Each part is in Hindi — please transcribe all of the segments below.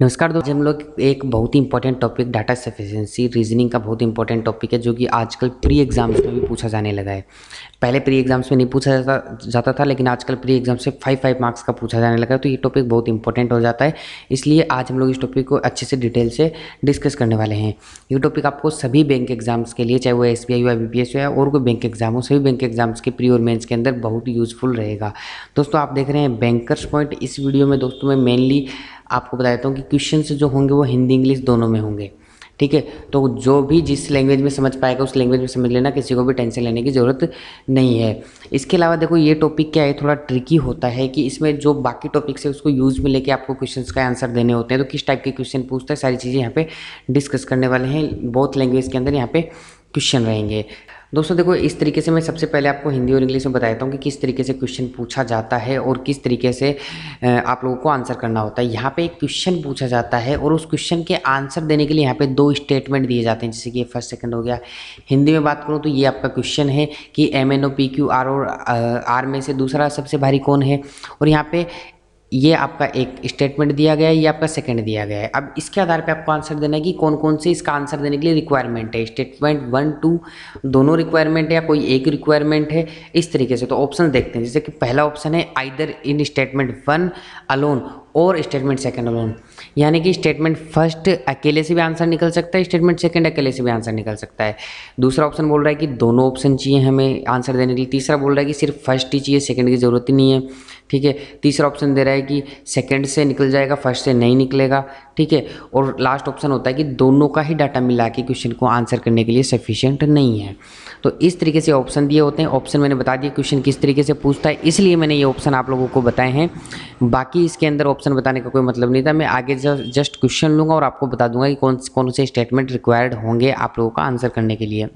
नमस्कार दोस्तों, हम लोग एक बहुत ही important topic data sufficiency reasoning का बहुत इंपॉर्टेंट टॉपिक है, जो कि आजकल प्री एग्जाम्स में भी पूछा जाने लगा है। पहले प्री एग्जाम्स में नहीं पूछा जाता था, लेकिन आजकल प्री एग्जाम्स से 5-5 मार्क्स का पूछा जाने लगा है, तो ये टॉपिक बहुत इंपॉर्टेंट हो जाता है। इसलिए आज हम लोग इस टॉपिक को अच्छे से डिटेल से डिस्कस करने वाले हैं। ये टॉपिक आपको सभी बैंक एग्जाम्स के लिए, चाहे वो SBI हो, IBPS हो या और कोई बैंक एग्जाम हो, सभी बैंक एग्जाम्स के प्री और मेन्स के अंदर बहुत यूजफुल रहेगा। दोस्तों, आप देख रहे हैं बैंकर्स पॉइंट। इस वीडियो में दोस्तों मैं मेनली आपको बता देता हूँ कि क्वेश्चंस जो होंगे वो हिंदी इंग्लिश दोनों में होंगे, ठीक है। तो जो भी जिस लैंग्वेज में समझ पाएगा उस लैंग्वेज में समझ लेना, किसी को भी टेंशन लेने की ज़रूरत नहीं है। इसके अलावा देखो, ये टॉपिक क्या है, थोड़ा ट्रिकी होता है कि इसमें जो बाकी टॉपिक्स है उसको यूज़ में लेके आपको क्वेश्चंस का आंसर देने होते हैं। तो किस टाइप के क्वेश्चन पूछता है, सारी चीज़ें यहाँ पे डिस्कस करने वाले हैं। बहुत लैंग्वेज के अंदर यहाँ पे क्वेश्चन रहेंगे। दोस्तों देखो, इस तरीके से मैं सबसे पहले आपको हिंदी और इंग्लिश में बताता हूँ कि किस तरीके से क्वेश्चन पूछा जाता है और किस तरीके से आप लोगों को आंसर करना होता है। यहाँ पे एक क्वेश्चन पूछा जाता है और उस क्वेश्चन के आंसर देने के लिए यहाँ पे 2 स्टेटमेंट दिए जाते हैं, जैसे कि फर्स्ट सेकंड हो गया। हिंदी में बात करूँ तो ये आपका क्वेश्चन है कि MNO PQ R और R में से दूसरा सबसे भारी कौन है, और यहाँ पर ये आपका एक स्टेटमेंट दिया गया है, ये आपका सेकंड दिया गया है। अब इसके आधार पे आपको आंसर देना है कि कौन कौन से इसका आंसर देने के लिए रिक्वायरमेंट है। स्टेटमेंट 1-2 दोनों रिक्वायरमेंट है या कोई एक रिक्वायरमेंट है, इस तरीके से। तो ऑप्शन देखते हैं, जैसे कि पहला ऑप्शन है आइदर इन स्टेटमेंट 1 अलोन और स्टेटमेंट सेकंड अलोन, यानी कि स्टेटमेंट फर्स्ट अकेले से भी आंसर निकल सकता है, स्टेटमेंट सेकंड अकेले से भी आंसर निकल सकता है। दूसरा ऑप्शन बोल रहा है कि दोनों ऑप्शन चाहिए हमें आंसर देने के लिए। तीसरा बोल रहा है कि सिर्फ फर्स्ट ही चाहिए, सेकंड की ज़रूरत ही नहीं है, ठीक है। तीसरा ऑप्शन दे रहा है कि सेकंड से निकल जाएगा, फर्स्ट से नहीं निकलेगा, ठीक है। और लास्ट ऑप्शन होता है कि दोनों का ही डाटा मिला के क्वेश्चन को आंसर करने के लिए सफिशिएंट नहीं है। तो इस तरीके से ऑप्शन दिए होते हैं। ऑप्शन मैंने बता दिया क्वेश्चन किस तरीके से पूछता है, इसलिए मैंने ये ऑप्शन आप लोगों को बताए हैं। बाकी इसके अंदर ऑप्शन बताने का कोई मतलब नहीं था। मैं आगे जस्ट क्वेश्चन लूँगा और आपको बता दूंगा कि कौन से स्टेटमेंट रिक्वायर्ड होंगे आप लोगों का आंसर करने के लिए।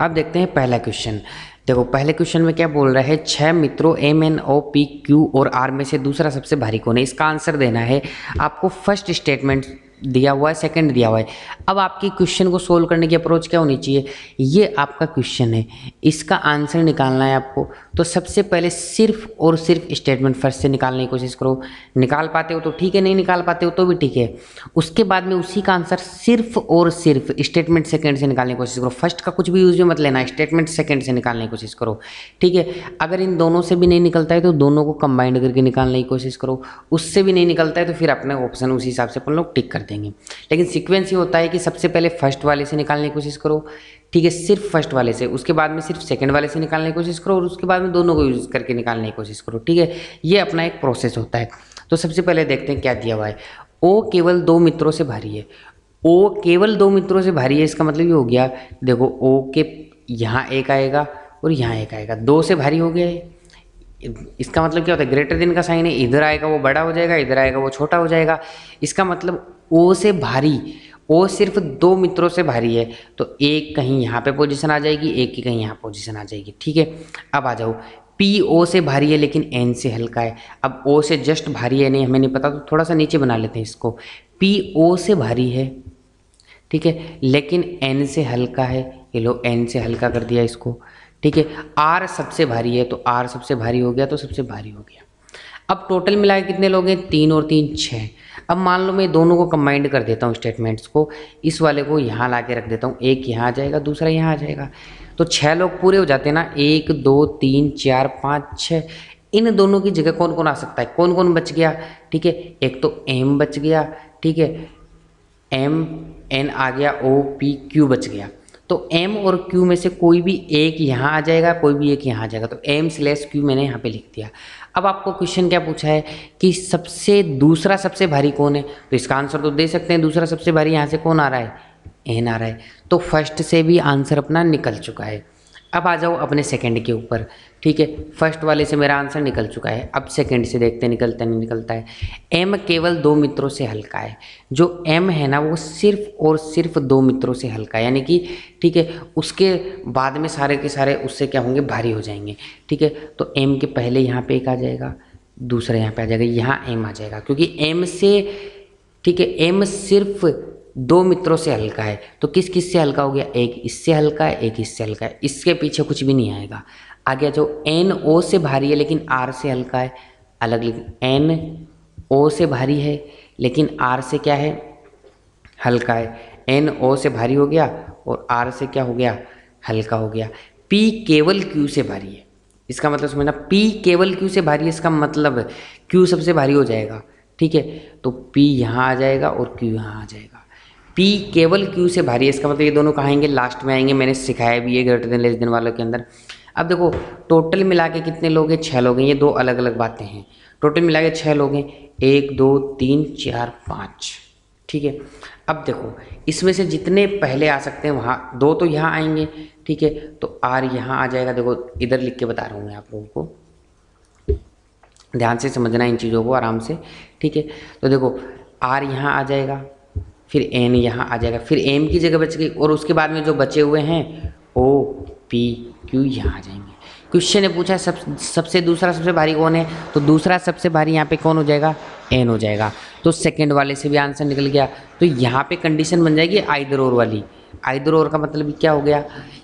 अब देखते हैं पहला क्वेश्चन। देखो, पहले क्वेश्चन में क्या बोल रहा है, 6 मित्रों MNO PQ और R में से दूसरा सबसे भारी कौन है, इसका आंसर देना है आपको। फर्स्ट स्टेटमेंट दिया हुआ है, सेकंड दिया हुआ है। अब आपकी क्वेश्चन को सोल्व करने की अप्रोच क्या होनी चाहिए, ये आपका क्वेश्चन है, इसका आंसर निकालना है आपको। तो सबसे पहले सिर्फ और सिर्फ स्टेटमेंट फर्स्ट से निकालने की कोशिश करो। निकाल पाते हो तो ठीक है, नहीं निकाल पाते हो तो भी ठीक है। उसके बाद में उसी का आंसर सिर्फ और सिर्फ स्टेटमेंट सेकंड से निकालने की कोशिश करो। फर्स्ट का कुछ भी यूज में मत लेना, स्टेटमेंट सेकंड से निकालने की कोशिश करो, ठीक है। अगर इन दोनों से भी नहीं निकलता है तो दोनों को कंबाइंड करके निकालने की कोशिश करो। उससे भी नहीं निकलता है तो फिर अपने ऑप्शन उसी हिसाब से अपन लोग टिक करते हैं। लेकिन सीक्वेंस ये होता है कि सबसे पहले फर्स्ट वाले से निकालने की कोशिश करो, ठीक है, सिर्फ फर्स्ट वाले से। उसके बाद में सिर्फ सेकंड वाले से निकालने की कोशिश करो और उसके बाद में दोनों को यूज करके निकालने की कोशिश करो, ठीक है। ये अपना एक प्रोसेस होता है। तो सबसे पहले देखते हैं क्या दिया हुआ है। ओ केवल 2 मित्रों से भारी है। ओ केवल 2 मित्रों से भारी है, इसका मतलब ये हो गया, देखो ओ के यहाँ एक आएगा और यहाँ एक आएगा, 2 से भारी हो गया है। इसका मतलब क्या होता है, ग्रेटर देन का साइन है, इधर आएगा वो बड़ा हो जाएगा, इधर आएगा वो छोटा हो जाएगा। इसका मतलब ओ से भारी, ओ सिर्फ 2 मित्रों से भारी है, तो एक कहीं यहाँ पे पोजीशन आ जाएगी, एक की कहीं यहाँ पोजीशन आ जाएगी, ठीक है। अब आ जाओ, PO से भारी है लेकिन N से हल्का है। अब O से जस्ट भारी है नहीं, हमें नहीं पता, तो थोड़ा सा नीचे बना लेते हैं इसको। PO से भारी है, ठीक है, लेकिन N से हल्का है, ये लो N से हल्का कर दिया इसको, ठीक है। R सबसे भारी है, तो R सबसे भारी हो गया, तो सबसे भारी हो गया। अब टोटल मिला के कितने लोग हैं, 3 और 3 6। अब मान लो मैं दोनों को कंबाइंड कर देता हूँ, स्टेटमेंट्स को, इस वाले को यहाँ ला के रख देता हूँ, एक यहाँ आ जाएगा, दूसरा यहाँ आ जाएगा, तो 6 लोग पूरे हो जाते हैं ना, 1 2 3 4 5 6। इन दोनों की जगह कौन कौन आ सकता है, कौन कौन बच गया, ठीक है। एक तो M बच गया, ठीक है, M N आ गया, O P Q बच गया। तो M और Q में से कोई भी एक यहाँ आ जाएगा, कोई भी एक यहाँ आ जाएगा, तो M/Q मैंने यहाँ पे लिख दिया। अब आपको क्वेश्चन क्या पूछा है कि सबसे दूसरा सबसे भारी कौन है, तो इसका आंसर तो दे सकते हैं। दूसरा सबसे भारी यहाँ से कौन आ रहा है, N आ रहा है, तो फर्स्ट से भी आंसर अपना निकल चुका है। अब आ जाओ अपने सेकंड के ऊपर, ठीक है। फर्स्ट वाले से मेरा आंसर निकल चुका है, अब सेकंड से देखते हैं निकलता नहीं निकलता है। M केवल 2 मित्रों से हल्का है, जो M है ना वो सिर्फ और सिर्फ 2 मित्रों से हल्का है, यानी कि, ठीक है, उसके बाद में सारे के सारे उससे क्या होंगे, भारी हो जाएंगे, ठीक है। तो M के पहले यहाँ पे एक आ जाएगा, दूसरा यहाँ पे आ जाएगा, यहाँ M आ जाएगा, क्योंकि M से, ठीक है, M सिर्फ 2 मित्रों से हल्का है, तो किस किस से हल्का हो गया, एक इससे हल्का है, एक इससे हल्का है, इसके पीछे कुछ भी नहीं आएगा। आगे जो NO से भारी है लेकिन R से हल्का है, अलग लिख, NO से भारी है लेकिन आर से क्या है, हल्का है। एन ओ से भारी हो गया और आर से क्या हो गया, हल्का हो गया। पी केवल क्यू से भारी है, इसका मतलब समझना, पी केवल क्यू से भारी है, इसका मतलब क्यू सबसे भारी हो जाएगा। ठीक है, तो पी यहाँ आ जाएगा और क्यू यहाँ आ जाएगा। पी केवल क्यू से भारी है, इसका मतलब ये दोनों कहाँ आएंगे, लास्ट में आएंगे। मैंने सिखाया भी है ग्रेटर देन लेस देन वालों के अंदर। अब देखो टोटल मिला के कितने लोग हैं, 6 लोग हैं। ये दो अलग अलग बातें हैं। टोटल मिला के 6 लोग हैं, 1 2 3 4 5। ठीक है, अब देखो इसमें से जितने पहले आ सकते हैं वहाँ, 2 तो यहाँ आएंगे। ठीक है, तो आर यहाँ आ जाएगा। देखो इधर लिख के बता रहा हूँ मैं आप लोगों को, ध्यान से समझना इन चीज़ों को आराम से। ठीक है, तो देखो आर यहाँ आ जाएगा, फिर एन यहाँ आ जाएगा, फिर एम की जगह बच गई, और उसके बाद में जो बचे हुए हैं ओ पी क्यू यहाँ आ जाएंगे। क्वेश्चन ने पूछा सबसे दूसरा सबसे भारी कौन है, तो दूसरा सबसे भारी यहाँ पे कौन हो जाएगा, एन हो जाएगा। तो सेकंड वाले से भी आंसर निकल गया। तो यहाँ पे कंडीशन बन जाएगी आइदर और वाली। आइदर और का मतलब क्या हो गया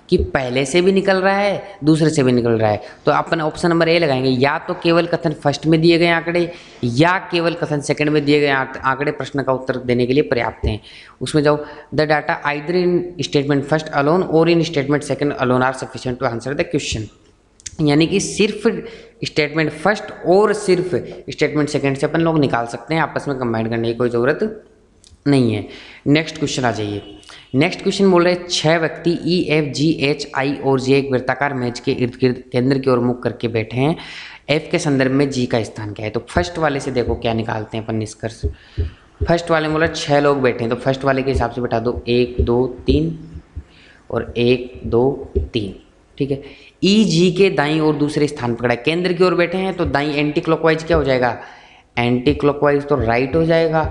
कि पहले से भी निकल रहा है, दूसरे से भी निकल रहा है। तो अपन ऑप्शन नंबर ए लगाएंगे, या तो केवल कथन फर्स्ट में दिए गए आंकड़े या केवल कथन सेकंड में दिए गए आंकड़े प्रश्न का उत्तर देने के लिए पर्याप्त हैं। उसमें जाओ, the data either in statement first alone और in statement second alone are sufficient to answer the question. यानी कि सिर्फ स्टेटमेंट फर्स्ट और सिर्फ स्टेटमेंट सेकंड से अपन लोग निकाल सकते हैं, आपस में कंबाइन करने की कोई ज़रूरत नहीं है। नेक्स्ट क्वेश्चन आ जाइए। नेक्स्ट क्वेश्चन बोल रहे हैं 6 व्यक्ति E F G H I और J एक वृत्ताकार मेज के इर्द गिर्द केंद्र की ओर मुख करके बैठे हैं। F के संदर्भ में G का स्थान क्या है। तो फर्स्ट वाले से देखो क्या निकालते हैं अपन निष्कर्ष। फर्स्ट वाले में बोला 6 लोग बैठे हैं, तो फर्स्ट वाले के हिसाब से बैठा दो 1 2 3 और 1 2 3। ठीक है, E G के दाईं और दूसरे स्थान पकड़ा, केंद्र की ओर बैठे हैं तो दाईं एंटी क्लॉकवाइज क्या हो जाएगा, एंटी क्लॉकवाइज तो राइट हो जाएगा,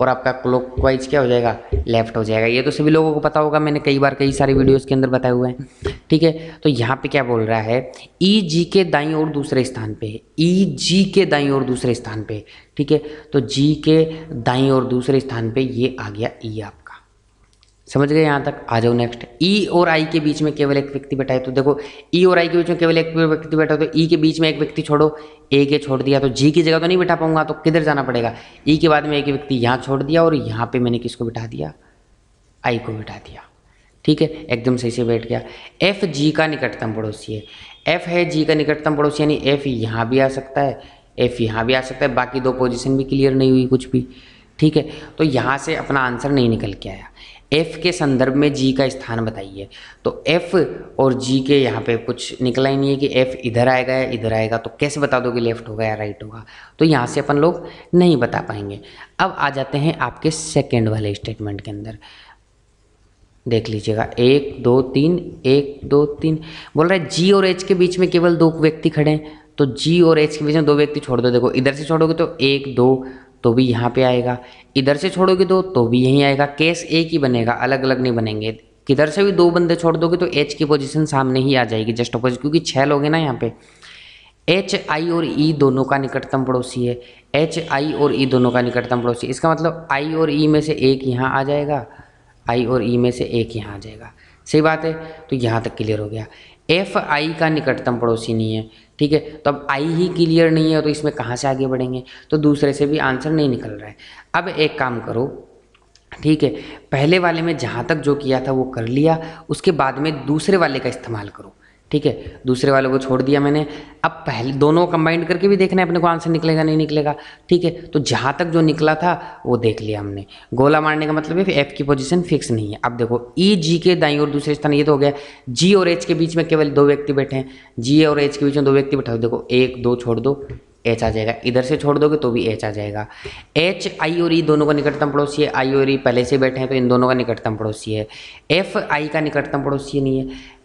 और आपका क्लॉकवाइज क्या हो जाएगा, लेफ्ट हो जाएगा। ये तो सभी लोगों को पता होगा, मैंने कई बार कई सारे वीडियोस के अंदर बताए हुए हैं। ठीक है, तो यहाँ पे क्या बोल रहा है, ई जी के दाईं ओर दूसरे स्थान पे, ई जी के दाईं ओर दूसरे स्थान पे। ठीक है, तो जी के दाईं ओर दूसरे स्थान पे ये आ गया ई आपका। समझ गए यहाँ तक। आ जाओ नेक्स्ट, ई और आई के बीच में केवल एक व्यक्ति बैठा है। तो देखो ई और आई के बीच में केवल एक व्यक्ति बैठा है, तो ई के बीच में एक व्यक्ति छोड़ो, ए के छोड़ दिया, तो जी की जगह तो नहीं बैठा पाऊंगा, तो किधर जाना पड़ेगा, ई के बाद में एक व्यक्ति यहाँ छोड़ दिया और यहाँ पे मैंने किसको बैठा दिया, आई को बैठा दिया। ठीक है, एकदम सही से बैठ गया। एफ जी का निकटतम पड़ोसी है, एफ है जी का निकटतम पड़ोसी, यानी एफ यहाँ भी आ सकता है, एफ यहाँ भी आ सकता है। बाकी दो पोजिशन भी क्लियर नहीं हुई कुछ भी। ठीक है, तो यहाँ से अपना आंसर नहीं निकल के आया। F के संदर्भ में G का स्थान बताइए, तो F और G के यहाँ पे कुछ निकला ही नहीं है कि F इधर आएगा या इधर आएगा, तो कैसे बता दोगे लेफ्ट होगा या राइट होगा। तो यहाँ से अपन लोग नहीं बता पाएंगे। अब आ जाते हैं आपके सेकंड वाले स्टेटमेंट के अंदर, देख लीजिएगा 1 2 3 1 2 3 बोल रहा है G और H के बीच में केवल 2 व्यक्ति खड़े हैं, तो G और H के बीच में 2 व्यक्ति छोड़ दो। देखो इधर से छोड़ोगे तो 1 2 तो भी यहाँ पे आएगा, इधर से छोड़ोगे 2 तो भी यहीं आएगा। केस एक ही बनेगा, अलग अलग नहीं बनेंगे। किधर से भी 2 बंदे छोड़ दोगे तो एच की पोजीशन सामने ही आ जाएगी, जस्ट अपोजिट, क्योंकि 6 लोग हैं ना यहाँ पे। एच आई और ई दोनों का निकटतम पड़ोसी है, एच आई और ई दोनों का निकटतम पड़ोसी, इसका मतलब आई और ई में से एक यहाँ आ जाएगा, आई और ई में से एक यहाँ आ जाएगा। सही बात है, तो यहाँ तक क्लियर हो गया। एफ आई का निकटतम पड़ोसी नहीं है। ठीक है, तो अब आई ही क्लियर नहीं है, तो इसमें कहाँ से आगे बढ़ेंगे, तो दूसरे से भी आंसर नहीं निकल रहा है। अब एक काम करो, ठीक है, पहले वाले में जहाँ तक जो किया था वो कर लिया, उसके बाद में दूसरे वाले का इस्तेमाल करो। ठीक है, दूसरे वालों को छोड़ दिया मैंने, अब पहले दोनों कंबाइंड करके भी देखना है अपने को आंसर निकलेगा नहीं निकलेगा। ठीक है, तो जहाँ तक जो निकला था वो देख लिया हमने। गोला मारने का मतलब है एफ की पोजीशन फिक्स नहीं है। अब देखो ई जी के दाईं और दूसरे स्थान, ये तो हो गया। जी और एच के बीच में केवल 2 व्यक्ति बैठे हैं, जी और एच के बीच में 2 व्यक्ति बैठे, देखो 1 2 छोड़ दो एच आ जाएगा, इधर से छोड़ दोगे तो भी एच आ जाएगा। एच आई और ई दोनों का निकटतम पड़ोसी है, आई और ई पहले से बैठे हैं तो इन दोनों का निकटतम पड़ोसी है। एफ आई का निकटतम पड़ोसी नहीं है,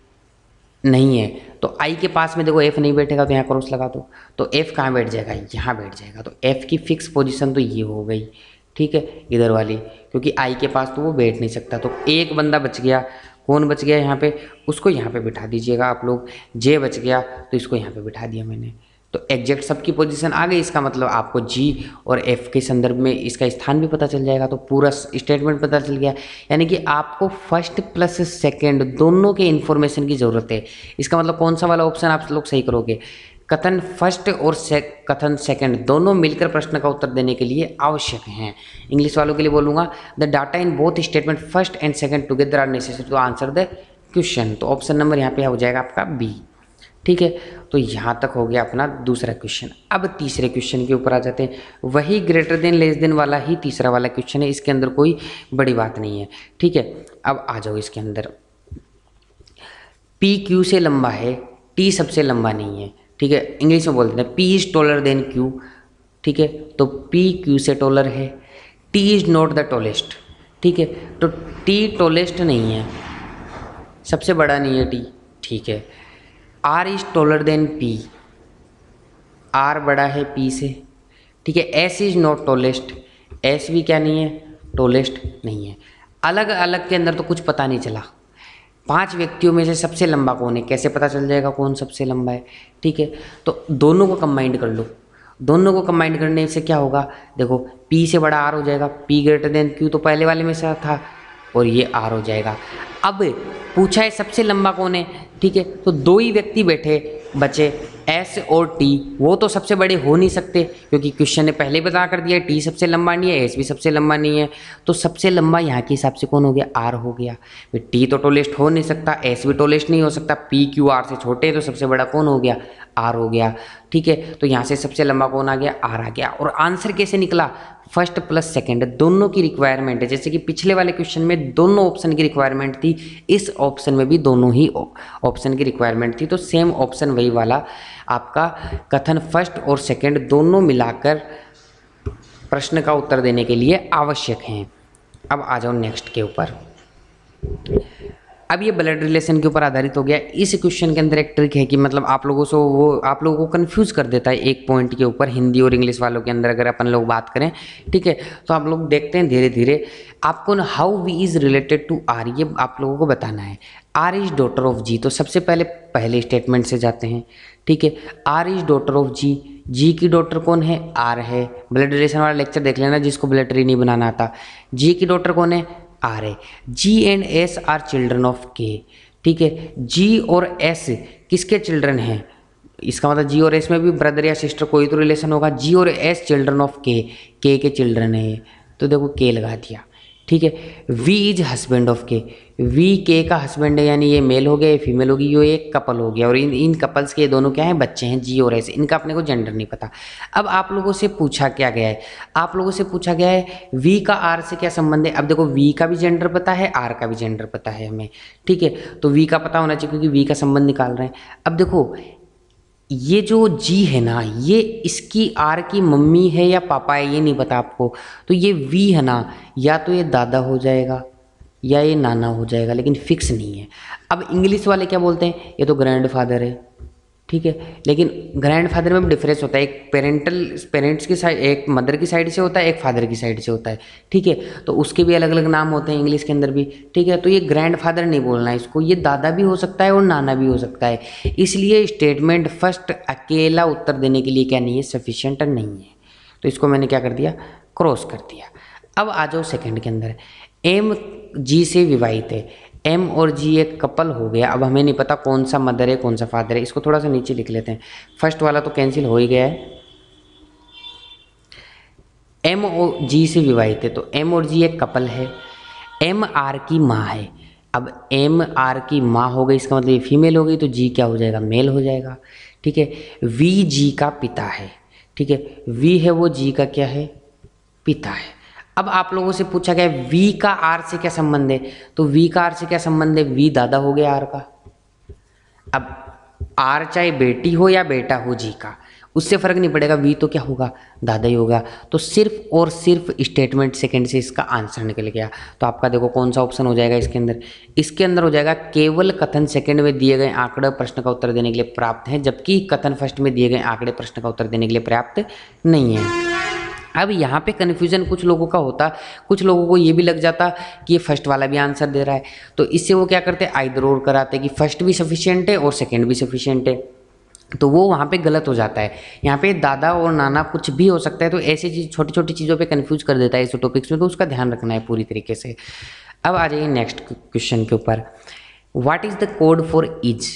नहीं है, तो आई के पास में देखो एफ नहीं बैठेगा, तो यहाँ क्रॉस लगा दो, तो एफ कहाँ बैठ जाएगा, यहाँ बैठ जाएगा। तो एफ की फिक्स पोजीशन तो ये हो गई। ठीक है, इधर वाली, क्योंकि आई के पास तो वो बैठ नहीं सकता, तो एक बंदा बच गया। कौन बच गया यहाँ पे, उसको यहाँ पे बिठा दीजिएगा आप लोग। जे बच गया तो इसको यहाँ पे बिठा दिया मैंने, तो एग्जैक्ट सबकी पोजीशन आ गई। इसका मतलब आपको जी और एफ के संदर्भ में इसका स्थान भी पता चल जाएगा, तो पूरा स्टेटमेंट पता चल गया। यानी कि आपको फर्स्ट प्लस सेकंड दोनों के इन्फॉर्मेशन की ज़रूरत है। इसका मतलब कौन सा वाला ऑप्शन आप लोग सही करोगे, कथन फर्स्ट और कथन सेकंड दोनों मिलकर प्रश्न का उत्तर देने के लिए आवश्यक हैं। इंग्लिश वालों के लिए बोलूँगा the data in both statement first and second together are necessary to answer the question. तो ऑप्शन नंबर यहाँ पे हो जाएगा आपका बी। ठीक है, तो यहाँ तक हो गया अपना दूसरा क्वेश्चन। अब तीसरे क्वेश्चन के ऊपर आ जाते हैं। वही ग्रेटर देन लेस देन वाला ही तीसरा वाला क्वेश्चन है, इसके अंदर कोई बड़ी बात नहीं है। ठीक है, अब आ जाओ इसके अंदर। पी क्यू से लंबा है, टी सबसे लंबा नहीं है। ठीक है, इंग्लिश में बोलते हैं P is taller than Q. ठीक है, तो पी क्यू से टॉलर है। T is not the tallest. ठीक है, तो टी टॉलेस्ट नहीं है, सबसे बड़ा नहीं है टी। ठीक है, R is taller than P, R बड़ा है पी से। ठीक है, S is not tallest, S भी क्या नहीं है, टॉलेस्ट नहीं है। अलग अलग के अंदर तो कुछ पता नहीं चला। पांच व्यक्तियों में से सबसे लंबा कौन है, कैसे पता चल जाएगा कौन सबसे लंबा है। ठीक है, तो दोनों को कंबाइंड कर लो। दोनों को कंबाइंड करने से क्या होगा, देखो पी से बड़ा आर हो जाएगा। पी ग्रेटर देन क्यू तो पहले वाले में से था और ये आर हो जाएगा। अब पूछा है सबसे लंबा कौन है। ठीक है, तो दो ही व्यक्ति बचे एस और टी, वो तो सबसे बड़े हो नहीं सकते क्योंकि क्वेश्चन ने पहले बता कर दिया टी सबसे लंबा नहीं है, एस भी सबसे लंबा नहीं है। तो सबसे लंबा यहाँ के हिसाब से कौन हो गया, आर हो गया। फिर टी तो टॉलेस्ट हो नहीं सकता, एस भी टॉलेस्ट नहीं हो सकता, पी क्यू आर से छोटे हैं, तो सबसे बड़ा कौन हो गया, आर हो गया। ठीक है, तो यहाँ से सबसे लंबा कौन आ गया, आर आ गया। और आंसर कैसे निकला, फर्स्ट प्लस सेकंड दोनों की रिक्वायरमेंट है। जैसे कि पिछले वाले क्वेश्चन में दोनों ऑप्शन की रिक्वायरमेंट थी, इस ऑप्शन में भी दोनों ही ऑप्शन की रिक्वायरमेंट थी। तो सेम ऑप्शन वही वाला आपका कथन फर्स्ट और सेकंड दोनों मिलाकर प्रश्न का उत्तर देने के लिए आवश्यक हैं। अब आ जाओ नेक्स्ट के ऊपर। अब ये ब्लड रिलेशन के ऊपर आधारित हो गया। इस क्वेश्चन के अंदर एक ट्रिक है कि मतलब आप लोगों को कन्फ्यूज़ कर देता है एक पॉइंट के ऊपर, हिंदी और इंग्लिश वालों के अंदर अगर अपन लोग बात करें। ठीक है, तो आप लोग देखते हैं धीरे धीरे आपको ना how V is related to R, ये आप लोगों को बताना है। R is daughter of G, तो सबसे पहले स्टेटमेंट से जाते हैं। ठीक है, R is daughter of G, G की डॉटर कौन है, आर है। ब्लड रिलेशन वाला लेक्चर देख लेना जिसको ब्लडरी नहीं बनाना आता। जी की डॉटर कौन है, आर है। G and S are children of K. ठीक है, जी और एस किसके चिल्ड्रन हैं, इसका मतलब जी और एस में भी ब्रदर या सिस्टर कोई तो रिलेशन होगा। जी और S children of K children है, तो देखो के लगा दिया। ठीक है, V is husband of K, V K का हस्बैंड है, यानी ये मेल हो गया ये फीमेल होगी, ये एक कपल हो गया। और इन कपल्स के दोनों क्या हैं, बच्चे हैं। जी और एस, इनका अपने को जेंडर नहीं पता। अब आप लोगों से पूछा क्या गया है, आप लोगों से पूछा गया है वी का आर से क्या संबंध है। अब देखो वी का भी जेंडर पता है, आर का भी जेंडर पता है हमें। ठीक है, तो वी का पता होना चाहिए क्योंकि वी का संबंध निकाल रहे हैं। अब देखो ये जो जी है ना, ये इसकी आर की मम्मी है या पापा है, ये नहीं पता आपको। तो ये वी है ना, या तो ये दादा हो जाएगा या ये नाना हो जाएगा, लेकिन फिक्स नहीं है। अब इंग्लिश वाले क्या बोलते हैं, ये तो ग्रैंडफादर है। ठीक है, लेकिन ग्रैंडफादर में डिफरेंस होता है, एक पेरेंट्स की साइड, एक मदर की साइड से होता है, एक फादर की साइड से होता है। ठीक है, तो उसके भी अलग अलग नाम होते हैं इंग्लिश के अंदर भी। ठीक है, तो ये ग्रैंडफादर नहीं बोलना है इसको, ये दादा भी हो सकता है और नाना भी हो सकता है। इसलिए स्टेटमेंट फर्स्ट अकेला उत्तर देने के लिए क्या नहीं है, सफिशिएंट नहीं है। तो इसको मैंने क्या कर दिया, क्रॉस कर दिया। अब आ जाओ सेकेंड के अंदर। एम जी से विवाहित है, एम और जी एक कपल हो गया। अब हमें नहीं पता कौन सा मदर है कौन सा फादर है, इसको थोड़ा सा नीचे लिख लेते हैं। फर्स्ट वाला तो कैंसिल हो ही गया है। एम और जी से विवाहित है, तो एम और जी एक कपल है। एम आर की माँ है, अब एम आर की माँ हो गई, इसका मतलब ये फीमेल हो गई, तो जी क्या हो जाएगा, मेल हो जाएगा। ठीक है, वी जी का पिता है। ठीक है, वी है वो जी का क्या है, पिता है। अब आप लोगों से पूछा गया है वी का आर से क्या संबंध है, तो वी का आर से क्या संबंध है, वी दादा हो गया आर का। अब आर चाहे बेटी हो या बेटा हो जी का, उससे फर्क नहीं पड़ेगा, वी तो क्या होगा, दादा ही होगा। तो सिर्फ और सिर्फ स्टेटमेंट सेकंड से इसका आंसर निकल गया। तो आपका देखो कौन सा ऑप्शन हो जाएगा इसके अंदर, हो जाएगा केवल कथन सेकंड में दिए गए आंकड़े प्रश्न का उत्तर देने के लिए प्राप्त हैं, जबकि कथन फर्स्ट में दिए गए आंकड़े प्रश्न का उत्तर देने के लिए पर्याप्त नहीं है। अब यहाँ पे कन्फ्यूजन कुछ लोगों का होता, कुछ लोगों को ये भी लग जाता कि ये फर्स्ट वाला भी आंसर दे रहा है, तो इससे वो क्या करते, आइदर और कराते कि फर्स्ट भी सफिशिएंट है और सेकंड भी सफिशिएंट है, तो वो वहाँ पे गलत हो जाता है। यहाँ पे दादा और नाना कुछ भी हो सकता है, तो ऐसी चीज़ छोटी छोटी चीज़ों पे कन्फ्यूज कर देता है इस टॉपिक्स में, तो उसका ध्यान रखना है पूरी तरीके से। अब आ जाइए नेक्स्ट क्वेश्चन के ऊपर। What is the code for is,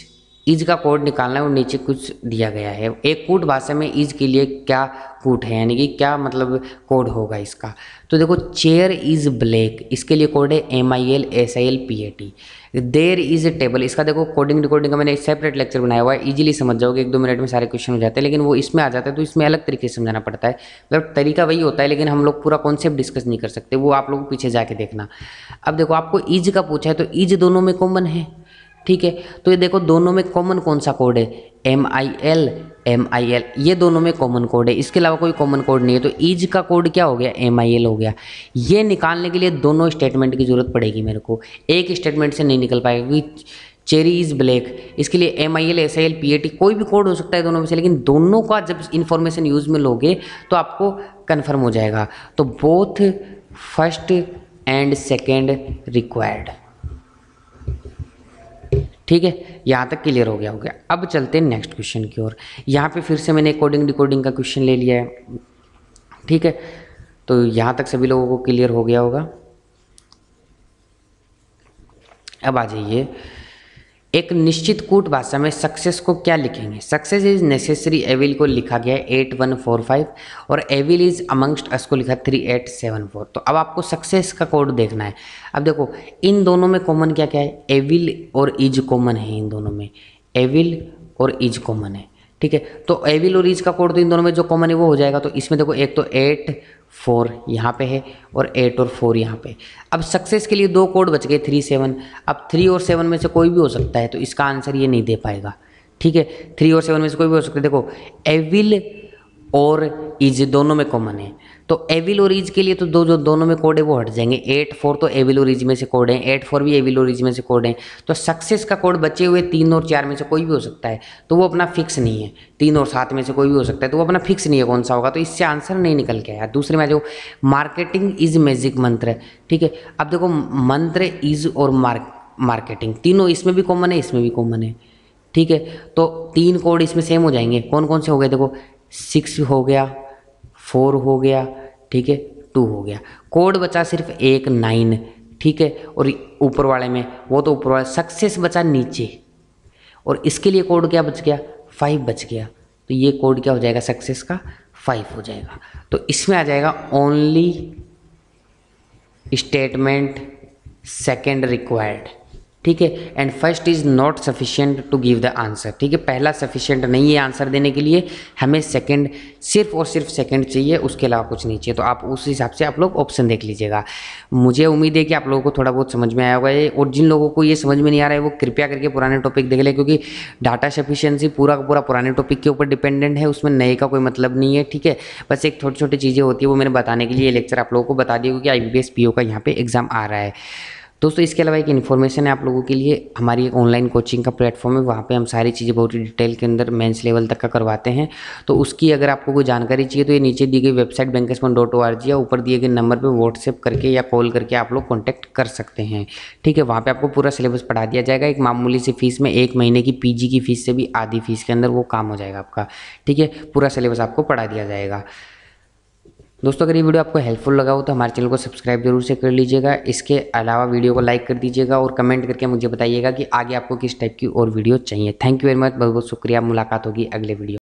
is का कोड निकालना है वो नीचे कुछ दिया गया है। एक कूट भाषा में ईज के लिए क्या कूट है यानी कि क्या मतलब कोड होगा इसका। तो देखो चेयर इज़ ब्लैक, इसके लिए कोड है MIL SIL PAT। There is a table, इसका देखो कोडिंग डिकोडिंग का मैंने एक सेपरेट लेक्चर बनाया हुआ है, इजीली समझ जाओगे, 1-2 मिनट में सारे क्वेश्चन हो जाते हैं, लेकिन वो इसमें आ जाता है तो इसमें अलग तरीके से समझाना पड़ता है। मतलब तरीका वही होता है लेकिन हम लोग पूरा कॉन्सेप्ट डिस्कस नहीं कर सकते, वो आप लोग पीछे जाके देखना। अब देखो आपको ईज का पूछा है तो ईज दोनों में कॉमन है, ठीक है। तो ये देखो दोनों में कॉमन कौन सा कोड है, MIL, ये दोनों में कॉमन कोड है, इसके अलावा कोई कॉमन कोड नहीं है। तो ईज का कोड क्या हो गया, MIL हो गया। ये निकालने के लिए दोनों स्टेटमेंट की ज़रूरत पड़ेगी मेरे को, एक स्टेटमेंट से नहीं निकल पाएगा क्योंकि चेरी इज़ ब्लैक, इसके लिए MIL SIL PAT कोई भी कोड हो सकता है दोनों में से, लेकिन दोनों का जब इन्फॉर्मेशन यूज में लोगे तो आपको कन्फर्म हो जाएगा। तो both first and second required, ठीक है, यहाँ तक क्लियर हो गया अब चलते हैं नेक्स्ट क्वेश्चन की ओर। यहाँ पे फिर से मैंने कोडिंग डिकोडिंग का क्वेश्चन ले लिया है, ठीक है। तो यहाँ तक सभी लोगों को क्लियर हो गया होगा। अब आ जाइए, एक निश्चित कूट भाषा में सक्सेस को क्या लिखेंगे। सक्सेस इज नेसेसरी एविल को लिखा गया 8145 और एविल इज अमंगस्ट अस को लिखा 3874। तो अब आपको सक्सेस का कोड देखना है। अब देखो इन दोनों में कॉमन क्या क्या है, एविल और इज कॉमन है, इन दोनों में एविल और इज कॉमन है, ठीक है। तो एविल और इज का कोड तो इन दोनों में जो कॉमन है वो हो जाएगा। तो इसमें देखो एक तो 8 4 यहाँ पे है और 8 और 4 यहाँ पे। अब सक्सेस के लिए दो कोड बच गए 3 7। अब 3 और 7 में से कोई भी हो सकता है तो इसका आंसर ये नहीं दे पाएगा, ठीक है। 3 और 7 में से कोई भी हो सकता है। देखो एविल और इज दोनों में कॉमन है तो एविल और इज के लिए तो दो जो दोनों में कोड है वो हट जाएंगे। 8 4 तो एविल और इज में से कोड है, 8 4 भी एविल और इज में से कोड है। तो सक्सेस का कोड बचे हुए 3 और 4 में से कोई भी हो सकता है तो वो अपना फिक्स नहीं है। 3 और 7 में से कोई भी हो सकता है तो वो अपना फिक्स नहीं है कौन सा होगा, तो इससे आंसर नहीं निकल के आया। दूसरे में जो मार्केटिंग इज मैजिक मंत्र, ठीक है। अब देखो मंत्र इज और मार्केटिंग तीनों इसमें भी कॉमन है, इसमें भी कॉमन है, ठीक है। तो 3 कोड इसमें सेम हो जाएंगे। कौन कौन से हो गए, देखो 6 हो गया, 4 हो गया, ठीक है, 2 हो गया। कोड बचा सिर्फ एक 9, ठीक है। और ऊपर वाले में वो तो ऊपर वाला सक्सेस बचा नीचे और इसके लिए कोड क्या बच गया, 5 बच गया। तो ये कोड क्या हो जाएगा, सक्सेस का 5 हो जाएगा। तो इसमें आ जाएगा ओनली स्टेटमेंट सेकेंड रिक्वायर्ड, ठीक है। And first is not sufficient to give the answer, ठीक है। पहला सफिशियंट नहीं है आंसर देने के लिए, हमें सेकंड, सिर्फ और सिर्फ सेकंड चाहिए, उसके अलावा कुछ नहीं चाहिए। तो आप उस हिसाब से आप लोग ऑप्शन देख लीजिएगा। मुझे उम्मीद है कि आप लोगों को थोड़ा बहुत समझ में आया होगा ये, और जिन लोगों को ये समझ में नहीं आ रहा है वो कृपया करके पुराने टॉपिक देख लें, क्योंकि डाटा सफिशियंसी पूरा का पूरा पुराने टॉपिक के ऊपर डिपेंडेंट है, उसमें नए का कोई मतलब नहीं है, ठीक है। बस एक छोटी छोटी चीज़ें होती है वो मैंने बताने के लिए ये लेक्चर आप लोगों को बता दिया, क्योंकि IBPS PO का यहाँ पे एग्जाम आ रहा है। दोस्तों इसके अलावा एक इन्फॉर्मेशन है आप लोगों के लिए, हमारी एक ऑनलाइन कोचिंग का प्लेटफॉर्म है, वहाँ पे हम सारी चीज़ें बहुत ही डिटेल के अंदर मेंस लेवल तक का करवाते हैं। तो उसकी अगर आपको कोई जानकारी चाहिए तो ये नीचे दी गई वेबसाइट bankasman.org या ऊपर दिए गए नंबर पे व्हाट्सएप करके या कॉल करके आप लोग कॉन्टैक्ट कर सकते हैं, ठीक है। वहाँ पर आपको पूरा सिलेबस पढ़ा दिया जाएगा, एक मामूली सी फीस में, 1 महीने की PG की फ़ीस से भी आधी फ़ीस के अंदर वो काम हो जाएगा आपका, ठीक है। पूरा सिलेबस आपको पढ़ा दिया जाएगा। दोस्तों अगर ये वीडियो आपको हेल्पफुल लगा हो तो हमारे चैनल को सब्सक्राइब जरूर से कर लीजिएगा, इसके अलावा वीडियो को लाइक कर दीजिएगा और कमेंट करके मुझे बताइएगा कि आगे आपको किस टाइप की और वीडियो चाहिए। थैंक यू वेरी मच, बहुत बहुत शुक्रिया, मुलाकात होगी अगले वीडियो